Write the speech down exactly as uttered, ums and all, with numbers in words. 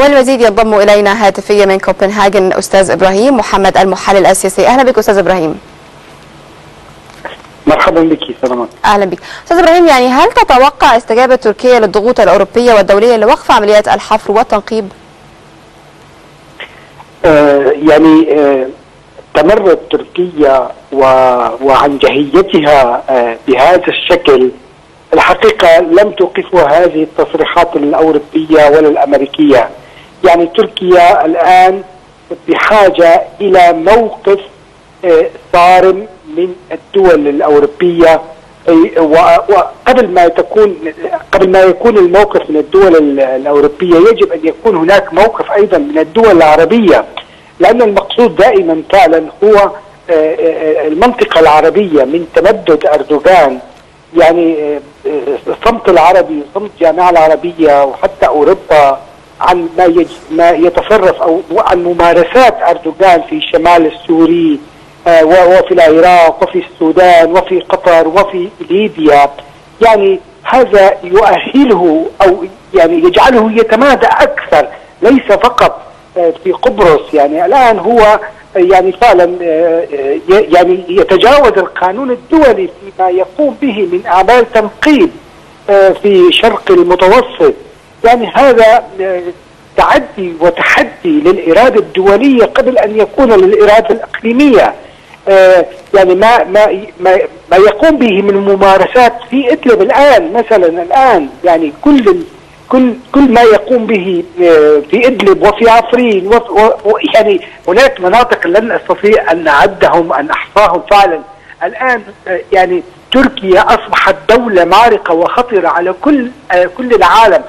والمزيد ينضم إلينا هاتفيا من كوبنهاجن أستاذ إبراهيم محمد المحلل السياسي. أهلا بك أستاذ إبراهيم. مرحبا بك. سلامات. أهلا بك أستاذ إبراهيم. يعني هل تتوقع استجابة تركيا للضغوط الأوروبية والدولية لوقف عمليات الحفر والتنقيب؟ آه يعني آه تمرد تركيا و... وعن جهيتها آه بهذا الشكل الحقيقة لم توقفها هذه التصريحات الأوروبية ولا الأمريكية. يعني تركيا الآن بحاجة إلى موقف صارم من الدول الأوروبية، وقبل ما تكون قبل ما يكون الموقف من الدول الأوروبية يجب أن يكون هناك موقف أيضا من الدول العربية، لأن المقصود دائما فعلا هو المنطقة العربية من تمدد أردوغان. يعني صمت العربي صمت الجامعة العربية وحتى أوروبا عن ما ما يتصرف أو عن ممارسات أردوغان في الشمال السوري وفي العراق وفي السودان وفي قطر وفي ليبيا، يعني هذا يؤهله أو يعني يجعله يتمادى أكثر، ليس فقط في قبرص. يعني الآن هو يعني فعلا يعني يتجاوز القانون الدولي فيما يقوم به من أعمال تنقيب في شرق المتوسط. يعني هذا تعدي وتحدي للإرادة الدولية قبل أن يكون للإرادة الإقليمية. يعني ما ما ما يقوم به من ممارسات في إدلب الآن مثلا، الآن يعني كل كل كل ما يقوم به في إدلب وفي عفرين وفي يعني هناك مناطق لن أستطيع أن أعدهم أن أحصاهم فعلا. الآن يعني تركيا أصبحت دولة معرقة وخطرة على كل كل العالم.